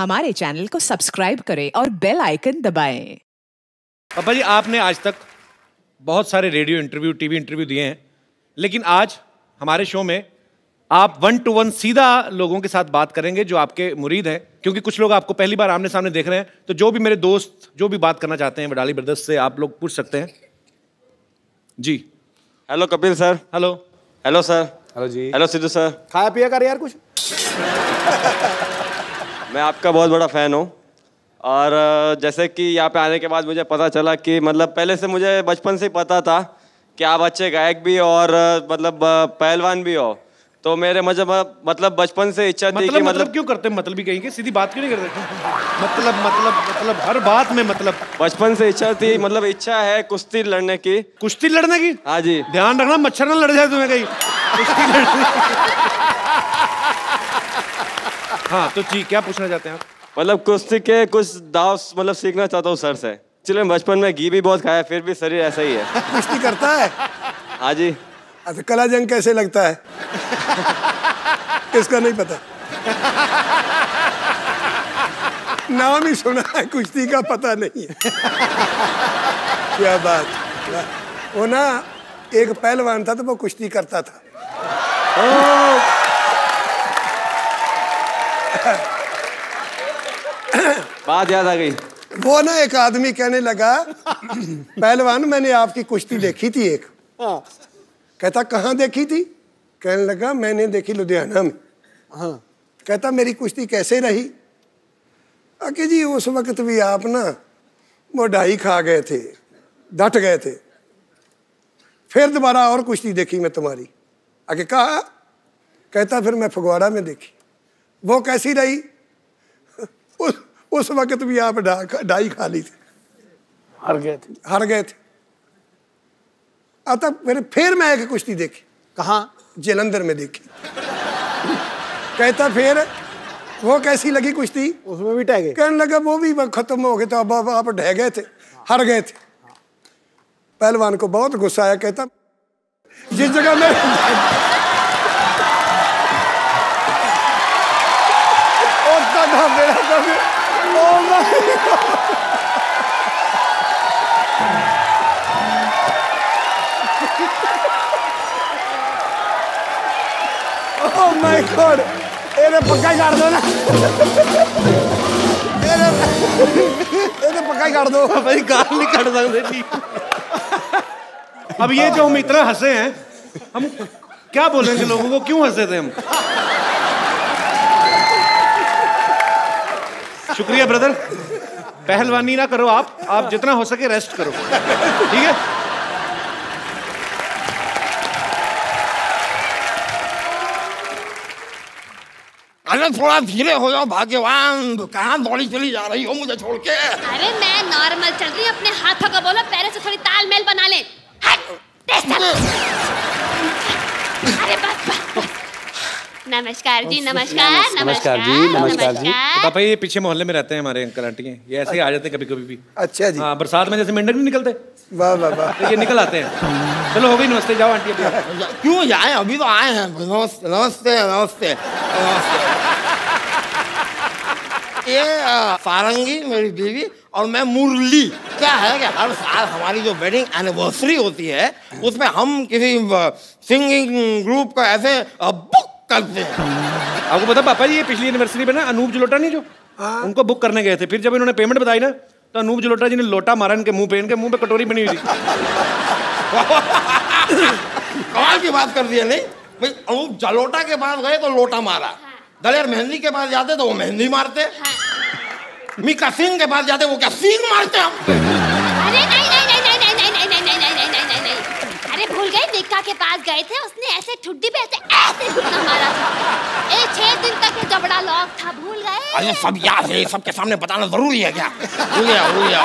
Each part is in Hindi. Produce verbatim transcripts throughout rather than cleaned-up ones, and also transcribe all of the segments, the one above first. हमारे चैनल को सब्सक्राइब करें और बेल आइकन दबाएं। पापा जी, आपने आज तक बहुत सारे रेडियो इंटरव्यू, टीवी इंटरव्यू दिए हैं, लेकिन आज हमारे शो में आप वन टू वन सीधा लोगों के साथ बात करेंगे जो आपके मुरीद हैं, क्योंकि कुछ लोग आपको पहली बार आमने सामने देख रहे हैं। तो जो भी मेरे दोस्त जो भी बात करना चाहते हैं वडाली ब्रदर्स से, आप लोग पूछ सकते हैं। जी, hello Kapil sir. Hello. Hello sir. Hello जी। Hello Sidhu sir. खाया पिया कर यार कुछ। मैं आपका बहुत बड़ा फ़ैन हूँ, और जैसे कि यहाँ पे आने के बाद मुझे पता चला कि मतलब पहले से मुझे बचपन से पता था कि आप अच्छे गायक भी और मतलब पहलवान भी हो, तो मेरे मतलब मतलब बचपन से इच्छा थी कि मतलब क्यों करते मतलब भी कहीं के सीधी बात क्यों नहीं करते मतलब मतलब मतलब हर बात में मतलब बचपन से इच्छा थी, मतलब इच्छा है कुश्ती लड़ने की। कुश्ती लड़ने की? हाँ जी। ध्यान रखना मच्छर ना लड़ जाए तुम्हें कहीं। हाँ तो जी, क्या पूछना चाहते हैं आप? मतलब कुश्ती के कुछ दाव मतलब सीखना चाहता हूँ सर से। चलिए, बचपन में घी भी बहुत खाया, फिर भी शरीर ऐसा ही है। कुश्ती करता है? हाँ जी। अच्छा, कला जंग कैसे लगता है? किसका नहीं पता? नाम ही सुना है, कुश्ती का पता नहीं है। क्या बात। वो ना एक पहलवान था, तो वो कुश्ती करता था। बात याद आ गई। वो ना एक आदमी कहने लगा, पहलवान मैंने आपकी कुश्ती देखी थी एक। हाँ। कहता कहाँ देखी थी? कहने लगा मैंने देखी लुधियाना में। हाँ। कहता मेरी कुश्ती कैसे रही? अके जी, उस वक्त भी आप ना वो ढाई खा गए थे, डट गए थे। फिर दोबारा और कुश्ती देखी मैं तुम्हारी। आके कहा? कहता फिर मैं फगवाड़ा में देखी, वो कैसी रही? उस उस वक्त भी आप डाई खा ली थी, हार गए थे। हार गए थे। अतः मैंने फिर मैं एक कुश्ती देखी। कहाँ? जलंधर में देखी। कहता फिर वो कैसी लगी कुश्ती? उसमें भी टह गए। कहने लगा वो भी खत्म हो गए, तो अब अब आप ढह गए थे, हार गए थे। पहलवान को बहुत गुस्सा आया। कहता जिस जगह मैं Oh my God, इन्हें पक्का ही काट दो ना, इन्हें इन्हें पक्का ही काट दो। भाई गाल नहीं काट सकते ठीक। अब ये जो हम इतना हंसे हैं, हम क्या बोलेंगे लोगों को? क्यों हंसे थे हम? शुक्रिया ब्रदर। पहलवानी ना करो आप, आप जितना हो सके रेस्ट करो, ठीक है? अरे थोड़ा धीरे हो जाओ भाग्यवान, कहाँ दौड़ी चली जा रही हो मुझे छोड़ के? अरे मैं नॉर्मल चल रही, अपने हाथों का बोलो पैरों से थोड़ी तालमेल बना ले। अरे बस बस। नमस्कार जी। नमस्कार। नमस्कार जी। नमस्कार जी। पापा ये पीछे मोहल्ले में रहते हैं हमारे अंकल आंटी, ये ऐसे ही आ जाते हैं कभी कभी भी। अच्छा जी। हाँ, बरसात में जैसे मेंढक नहीं निकलते, वाह वाह वाह, ये निकल आते हैं। चलो हो गई नमस्ते, जाओ आंटी। क्यों जाए, अभी तो आए हैं। नमस्ते नमस्ते नमस्ते। ये सारंगी मेरी बीवी और मैं मुरली। क्या है कि हर साल हमारी जो वेडिंग एनिवर्सरी होती है, उसमें हम किसी सिंगिंग ग्रुप का ऐसे बुक करते हैं। आपको पता पापा जी, ये पिछली एनिवर्सरी पे ना अनूप जलोटा नहीं जो, हाँ। उनको बुक करने गए थे। फिर जब इन्होंने पेमेंट बताई ना, तो अनूप जलोटा जी ने लोटा मारा इनके मुंह पे, इनके मुंह पे कटोरी बनी हुई थी। कमाल की बात कर दी है। नहीं भाई, अनूप जलोटा के पास गए तो लोटा मारा। दलेर मेहंदी के पास जाते तो वो मेहंदी मारते। हाँ। मीका सिंह के पास जाते, वो क्या सिंह मारते हम। भूल गए, निक्का के पास गए थे, उसने ऐसे ठुड्डी पे ऐसे ऐसे घुटना मारा था। ए छह दिन तक ये जबड़ा लॉक था, भूल गए? अरे सब याद है, सबके सामने बताना जरूरी है क्या? भूल गया, भूल गया।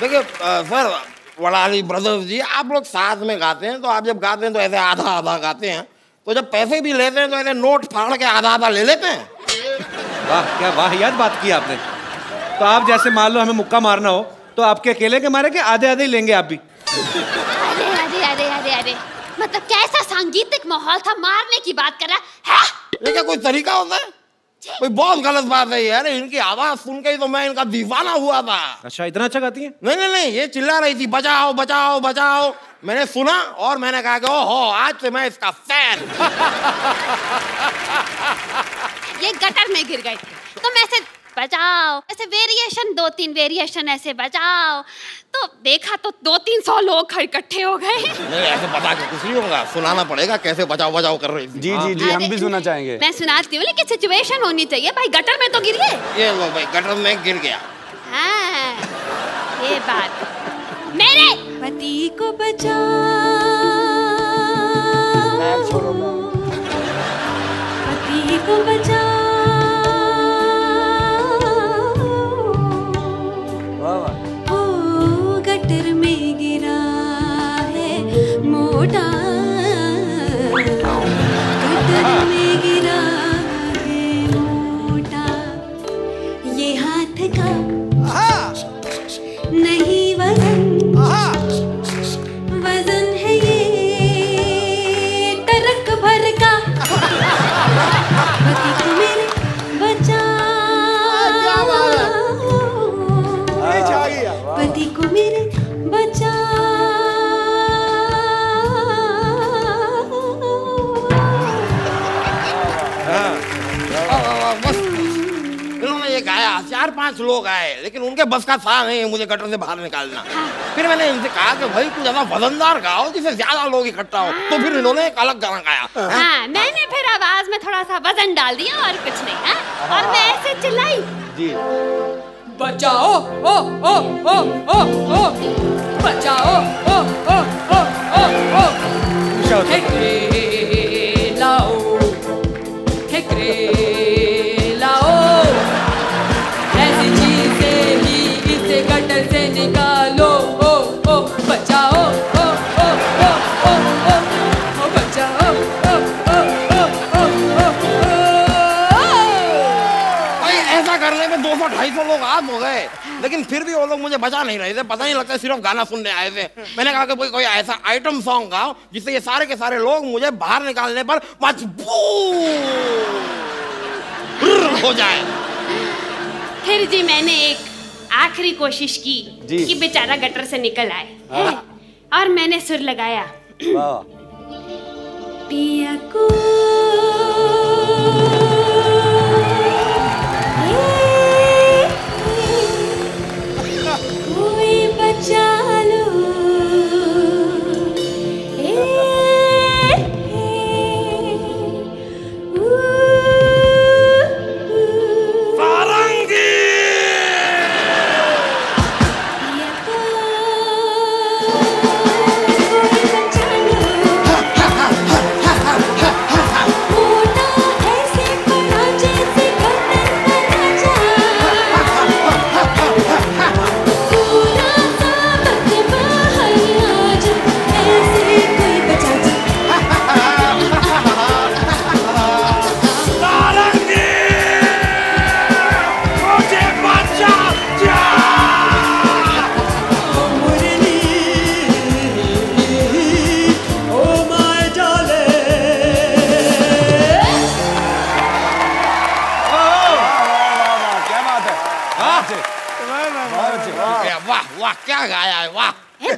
देखिए सर, वडाली ब्रदर्स जी, आप लोग साथ में गाते हैं, तो आप जब गाते हैं तो ऐसे आधा आधा गाते हैं, तो जब पैसे भी लेते हैं तो ऐसे नोट फाड़ के आधा आधा ले लेते हैं। वाह, क्या वाहियात बात की आपने। तो आप जैसे मान लो हमें मुक्का मारना हो, तो आपके अकेले के मारे के आधे आधे लेंगे आप भी? अरे अरे अरे अरे अरे, मतलब कैसा सांगीतिक माहौल था, मारने की बात कर रहा है। ये क्या कोई तरीका होता है? कोई बहुत गलत बात है यार, इनकी आवाज सुन के ही तो मैं इनका दीवाना हुआ था। अच्छा इतना अच्छा गाती है? नहीं नहीं नहीं, ये चिल्ला रही थी बजाओ बजाओ बजाओ, मैंने सुना और मैंने कहा कि ओहो आज से मैं इसका फैन। ये गटर में गिर गई थी, तुम ऐसे बजाओ, ऐसे वेरिएशन दो तीन वेरिएशन ऐसे बजाओ, तो देखा तो दो तीन सौ लोग इकट्ठे हो गए। नहीं ऐसे बता के कुछ नहीं होगा, सुनाना पड़ेगा कैसे बजाओ बजाओ कर रही थी। जी जी जी हम भी सुनना चाहेंगे। मैं सुनाती हूँ लेकिन सिचुएशन होनी चाहिए भाई, गटर में तो गिर गए। ये लो भाई गटर में गिर गया। हाँ ये बात, मेरे पति को बचाओ पति को बचाओ। चार पांच लोग आए लेकिन उनके बस का था नहीं मुझे गटर से बाहर निकालना। हाँ। फिर मैंने इनसे कहा कि भाई कुछ ज्यादा वजनदार गाओ जिससे ज्यादा लोग इकट्ठा हो। हाँ। तो फिर इन्होंने एक अलग गाना गाया। हाँ। हाँ। मैंने फिर आवाज में थोड़ा सा वजन डाल दिया और कुछ नहीं। हाँ? हाँ। और मैं ऐसे चिल्लाई जी बचाओ ओ ओ ओ ओ ओ बचाओ ओ ओ ओ ओ ओ ठेकरे लाओ ठेकरे निकालो ओ ओ बचाओ ओ ओ ओ ओ ओ बचाओ ओ ओ ओ ओ भाई। ऐसा करने में दो सौ ढाई सौ लोग आम हो गए लेकिन फिर भी वो लोग मुझे बचा नहीं रहे थे, पता नहीं लगता सिर्फ गाना सुनने आए थे। मैंने कहा कि कोई कोई ऐसा आइटम सॉन्ग गाओ जिससे ये सारे के सारे लोग मुझे बाहर निकालने पर मजबूर हो जाए। फिर जी मैंने एक आखिरी कोशिश की कि बेचारा गटर से निकल आए। हाँ। और मैंने सुर लगाया पिया को कोई बचा लो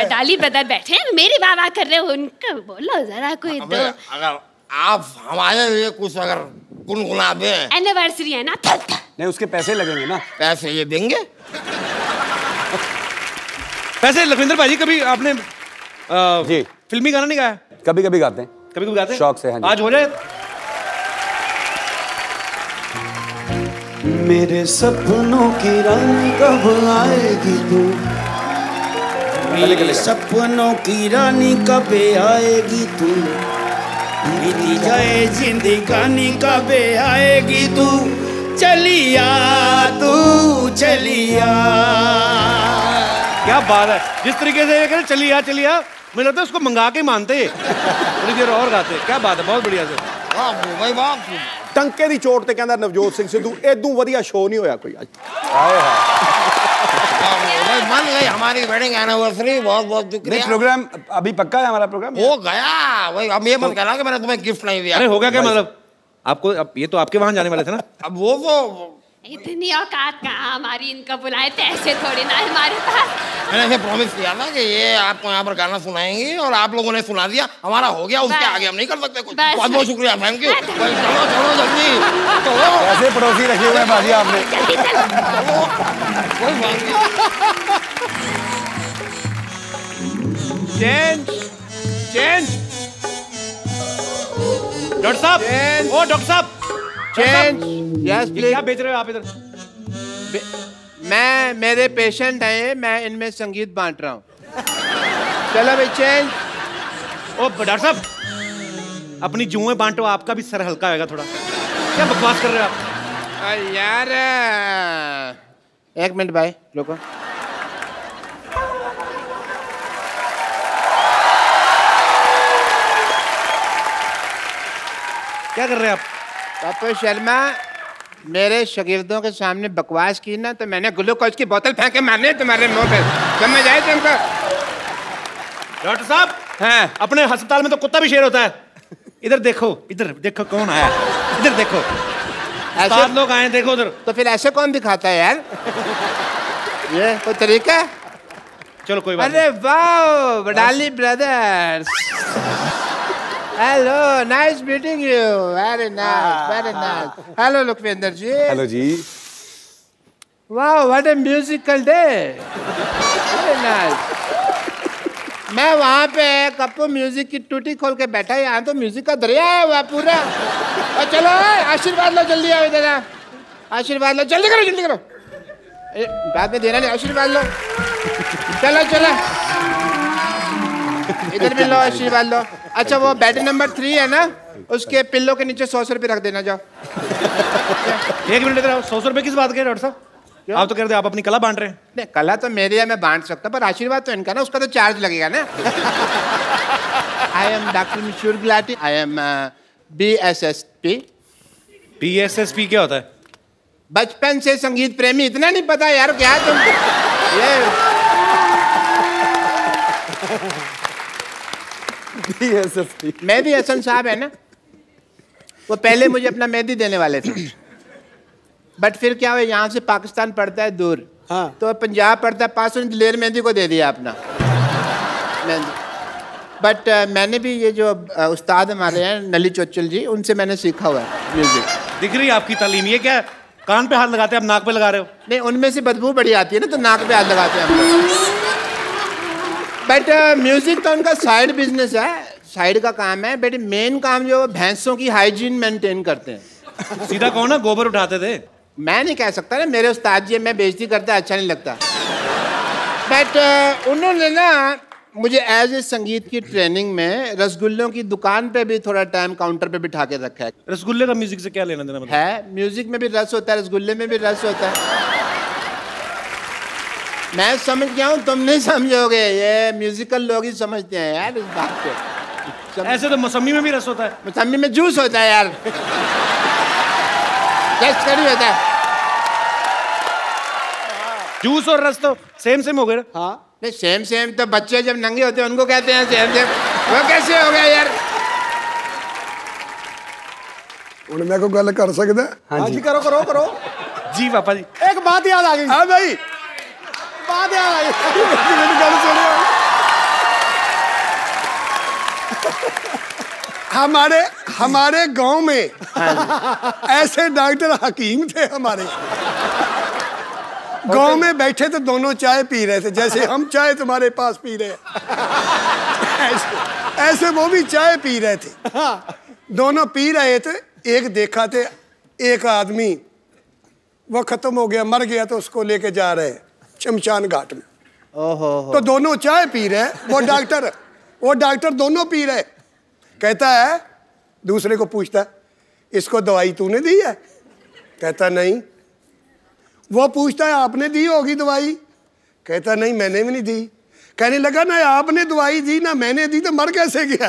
वडाली ब्रदर बैठे हैं मेरे बाबा कर रहे हो, उनका बोलो जरा कोई दो। अगर आप हमारे लिए कुछ अगर गुनगुना दें, एनिवर्सरी है ना। नहीं उसके पैसे लगेंगे ना, पैसे ये देंगे पैसे। लखविंदर भाई कभी आपने आ, जी फिल्मी गाना नहीं गाया? कभी कभी गाते हैं, कभी कभी गाते हैं शौक से। आज हो जाए। मेरे सपनों की रानी कब आएगी तू, सपनों की रानी कब आएगी तू, बीती जाए जिंदगानी कब आएगी तू, चलिया तू चलिया। क्या बात है, जिस तरीके से ये कह रहे चलिया चलिया, मुझे लगता है उसको मंगा के मानते थोड़ी देर और गाते। क्या बात है, बहुत बढ़िया से। टंके की चोट ते कहता नवजोत सिंह सिद्धू एदू वधिया शो नहीं होया कोई। मन गई हमारी वेडिंग एनिवर्सरी, बहुत बहुत शुक्रिया। प्रोग्राम अभी पक्का है हमारा, प्रोग्राम हो गया। वही अब ये मत कहना कि मैंने तुम्हें गिफ्ट नहीं दिया। अरे हो गया क्या मतलब? आपको अब ये तो आपके वहाँ जाने वाले थे ना। अब वो वो इतनी औकात कहाँ हमारी, इनका बुलाए थे ऐसे थोड़ी ना हमारे पास। मैंने ऐसे प्रॉमिस किया था कि ये आपको यहाँ पर गाना सुनाएंगे और आप लोगों ने सुना दिया, हमारा हो गया, उसके आगे हम नहीं कर सकते कुछ। बहुत बहुत शुक्रिया, थैंक यू। चलो चलो जल्दी, ऐसे पड़ोसी रखे हुए हैं भाभी आपने। चेंज चेंज डॉक्टर साहब, ओ डॉक्टर साहब चेंज। Yes please. क्या बेच रहे हो आप इधर? मैं, मेरे पेशेंट हैं, मैं इनमें संगीत बांट रहा हूँ। चलो भाई चेंज। ओ डॉक्टर साहब अपनी जुएं बांटो, आपका भी सर हल्का होगा थोड़ा। क्या बकवास कर रहे हो आप यार? एक मिनट भाई रुको। क्या कर रहे हैं आप? डॉक्टर शर्मा मेरे शागिर्दों के सामने बकवास की ना तो मैंने ग्लूकोज की बोतल फेंक के मारने तुम्हारे मुंह पे, समझ आए तुमको? डॉक्टर साहब हैं, अपने अस्पताल में तो कुत्ता भी शेर होता है। इधर देखो, इधर देखो कौन आया, इधर देखो ऐसे लोग आए, देखो उधर। तो फिर ऐसे कौन दिखाता है यार? ये कोई तरीका? चलो कोई बात। अरे वाह, Wadali brothers, hello, nice meeting you, very nice, very nice. Hello लुकविंदर ji. Hello जी। वाह, what a musical day, very nice. मैं वहाँ पे कप्पू म्यूजिक की टूटी खोल के बैठा, यहाँ तो म्यूजिक का दरिया है वहाँ पूरा। और चलो आशीर्वाद लो, जल्दी आओ इधर, आशीर्वाद लो, जल्दी करो जल्दी करो, बाद में देना नहीं, आशीर्वाद लो। चलो चलो इधर भी लो, आशीर्वाद लो। अच्छा वो बेड नंबर थ्री है ना, उसके पिल्लो के नीचे सौ सौ रुपये रख देना, जाओ। एक मिनट, सौ सौ रुपये किस बात के डॉक्टर साहब? आप तो कह रहे थे आप अपनी कला बांट रहे हैं। नहीं, कला तो मेरी है, मैं बांट सकता, पर आशीर्वाद तो इनका ना, उसका तो चार्ज लगेगा ना। I am doctor Mishra Gulati, I am B S S P. B S S P क्या होता है? बचपन से संगीत प्रेमी, इतना नहीं पता यार क्या तुम? मेहदी हसन साहब है ना, वो पहले मुझे अपना मेहदी देने वाले थे, बट फिर क्या हुआ, यहाँ से पाकिस्तान पड़ता है दूर, हाँ। तो पंजाब पड़ता है पास, उन्हें दिलेर मेहदी को दे दिया अपना मेहंदी। बट uh, मैंने भी ये जो uh, उस्ताद हमारे हैं नली चौचल जी, उनसे मैंने सीखा हुआ है म्यूजिक। दिख रही है आपकी तालीम। ये क्या कान पे हाथ लगाते हैं, आप नाक पे लगा रहे हो? नहीं, उनमें से बदबू बड़ी आती है ना, तो नाक पे हाथ लगाते हैं हम। बट म्यूजिक uh, तो उनका साइड बिजनेस है, साइड का काम है। बेटे मेन काम जो, भैंसों की हाइजीन मेंटेन करते हैं। सीधा कहो ना, गोबर उठाते थे। मैं नहीं कह सकता ना, मेरे उस्ताद जी, मैं बेइज्जती करता, अच्छा नहीं लगता। बट uh, उन्होंने ना मुझे एज ए संगीत की ट्रेनिंग में रसगुल्लों की दुकान पे भी थोड़ा टाइम काउंटर पे बिठा के रखा है। रसगुल्ले का म्यूजिक से क्या लेना देना मतलब? है, म्यूजिक में भी रस होता है, रसगुल्ले में भी रस होता है। मैं समझ गया हूँ, तुम नहीं समझोगे, ये म्यूजिकल लोग ही समझते हैं यार इस बात को। ऐसे तो मौसमी में भी रस होता है, मौसमी में जूस होता है यार। जस्ट करी होता है, जूस और रस तो सेम सेम हो गए। हाँ नहीं, सेम सेम तो बच्चे जब नंगे होते हैं उनको कहते हैं सेम सेम, वो कैसे हो गया यार? उनमें को गल कर सकते? हाँ जी करो करो करो जी पापा जी। एक बात याद आ गई। हाँ भाई हमारे हमारे गांव में ऐसे डॉक्टर हकीम थे। हमारे गांव में बैठे तो दोनों चाय पी रहे थे, जैसे हम चाय तुम्हारे पास पी रहे हैं, ऐसे, ऐसे वो भी चाय पी रहे थे। दोनों पी रहे थे, एक देखा थे एक आदमी वो खत्म हो गया, मर गया, तो उसको लेके जा रहे हैं शमशान घाट में। ओहो हो। तो दोनों चाय पी रहे, वो डॉक्टर वो डॉक्टर दोनों पी रहे। कहता है दूसरे को, पूछता है इसको दवाई तूने दी है? कहता नहीं। वो पूछता है आपने दी होगी दवाई? कहता नहीं मैंने भी नहीं दी। कहने लगा ना आपने दवाई दी ना मैंने दी, तो मर कैसे गया?